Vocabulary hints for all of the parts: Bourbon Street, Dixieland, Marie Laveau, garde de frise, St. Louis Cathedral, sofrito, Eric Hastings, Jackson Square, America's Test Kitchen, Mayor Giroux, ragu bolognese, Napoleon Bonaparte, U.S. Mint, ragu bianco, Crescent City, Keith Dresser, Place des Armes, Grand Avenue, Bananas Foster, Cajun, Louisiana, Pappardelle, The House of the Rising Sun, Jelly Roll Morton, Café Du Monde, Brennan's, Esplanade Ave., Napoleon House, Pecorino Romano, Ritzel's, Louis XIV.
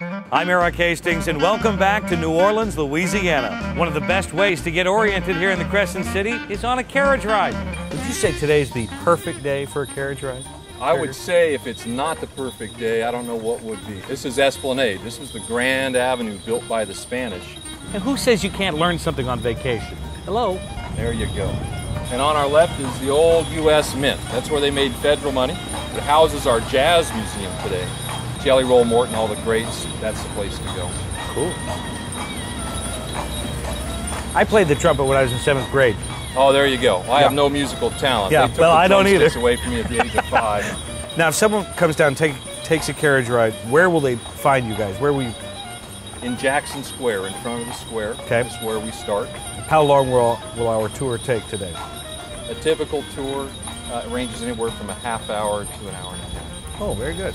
I'm Eric Hastings, and welcome back to New Orleans, Louisiana. One of the best ways to get oriented here in the Crescent City is on a carriage ride. Would you say today's the perfect day for a carriage ride? I would say if it's not the perfect day, I don't know what would be. This is Esplanade. This was the Grand Avenue built by the Spanish. And who says you can't learn something on vacation? Hello? There you go. And on our left is the old U.S. Mint. That's where they made federal money. It houses our jazz museum today. Jelly Roll Morton, all the greats, that's the place to go. Cool. I played the trumpet when I was in 7th grade. Oh, there you go. I have no musical talent. Yeah, well, I don't either. They took away from me at the age of 5. Now, if someone comes down and takes a carriage ride, where will they find you guys? Where will you? In Jackson Square, in front of the square. Okay. That's where we start. How long will our tour take today? A typical tour ranges anywhere from a half hour to an hour and a half. Oh, very good.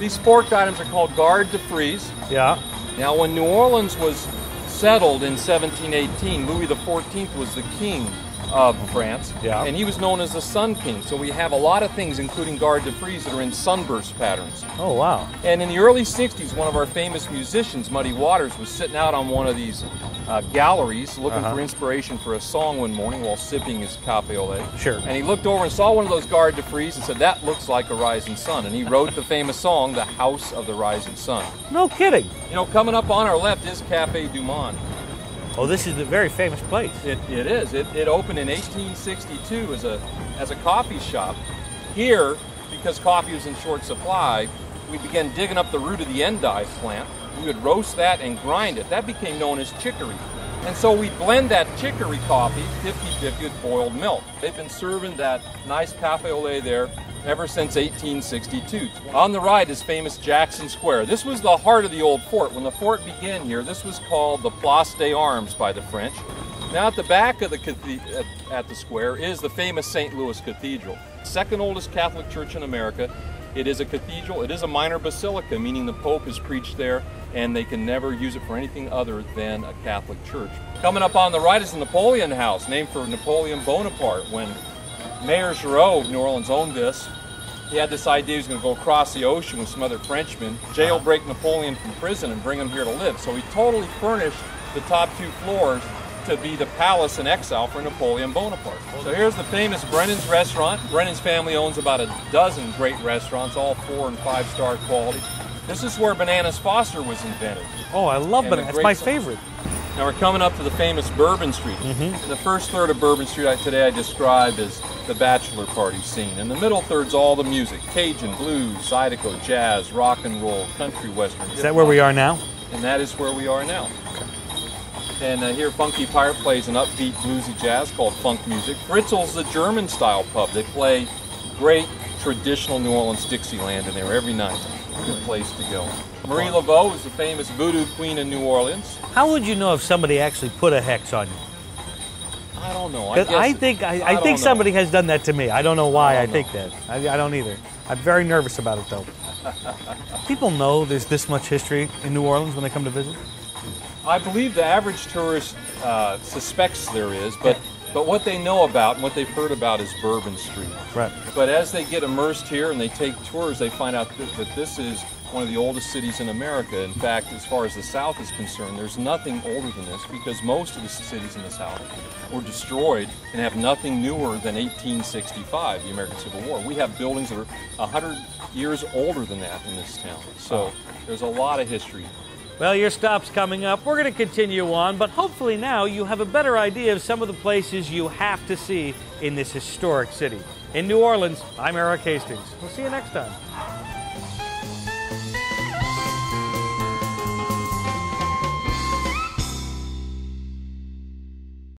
These forked items are called garde de frise. Yeah. Now, when New Orleans was settled in 1718, Louis XIV was the king of France, and he was known as the Sun King. So we have a lot of things, including garde de frise, that are in sunburst patterns. Oh, wow. And in the early 60s, one of our famous musicians, Muddy Waters, was sitting out on one of these galleries looking for inspiration for a song one morning while sipping his cafe au lait. Sure. And he looked over and saw one of those garde de frise and said, that looks like a rising sun. And he wrote the famous song, The House of the Rising Sun. No kidding. You know, coming up on our left is Café Du Monde. Oh, this is a very famous place. It is. It opened in 1862 as a coffee shop. Here, because coffee was in short supply, we began digging up the root of the endive plant. We would roast that and grind it. That became known as chicory. And so we blend that chicory coffee 50-50 with boiled milk. They've been serving that nice cafe au lait there ever since 1862. On the right is famous Jackson Square. This was the heart of the old fort. When the fort began here, this was called the Place des Armes by the French. Now at the back of the at the square is the famous St. Louis Cathedral, second oldest Catholic church in America. It is a cathedral. It is a minor basilica, meaning the Pope has preached there, and they can never use it for anything other than a Catholic church. Coming up on the right is the Napoleon House, named for Napoleon Bonaparte. When Mayor Giroux of New Orleans owned this, he had this idea he was going to go across the ocean with some other Frenchmen, jailbreak Napoleon from prison, and bring him here to live. So he totally furnished the top 2 floors to be the palace in exile for Napoleon Bonaparte. So here's the famous Brennan's restaurant. Brennan's family owns about a dozen great restaurants, all 4- and 5-star quality. This is where Bananas Foster was invented. Oh, I love Bananas. That's my favorite. Now we're coming up to the famous Bourbon Street. The first third of Bourbon Street today I described as the bachelor party scene. And the middle third's all the music. Cajun, blues, zydeco, jazz, rock and roll, country, western. Is that where we are now? And that is where we are now. And here Funky Pirate plays an upbeat bluesy jazz called funk music. Ritzel's the German-style pub. They play great traditional New Orleans Dixieland in there every night. Good place to go. Marie Laveau is the famous voodoo queen in New Orleans. How would you know if somebody actually put a hex on you? I don't know. I think somebody has done that to me. I don't know why I don't either. I'm very nervous about it, though. People know there's this much history in New Orleans when they come to visit? I believe the average tourist suspects there is, but what they know about and what they've heard about is Bourbon Street. Right. But as they get immersed here and they take tours, they find out that this is one of the oldest cities in America. In fact, as far as the South is concerned, there's nothing older than this because most of the cities in the South were destroyed and have nothing newer than 1865, the American Civil War. We have buildings that are 100 years older than that in this town. So there's a lot of history. Well, your stop's coming up. We're going to continue on, but hopefully now you have a better idea of some of the places you have to see in this historic city. In New Orleans, I'm Eric Hastings. We'll see you next time.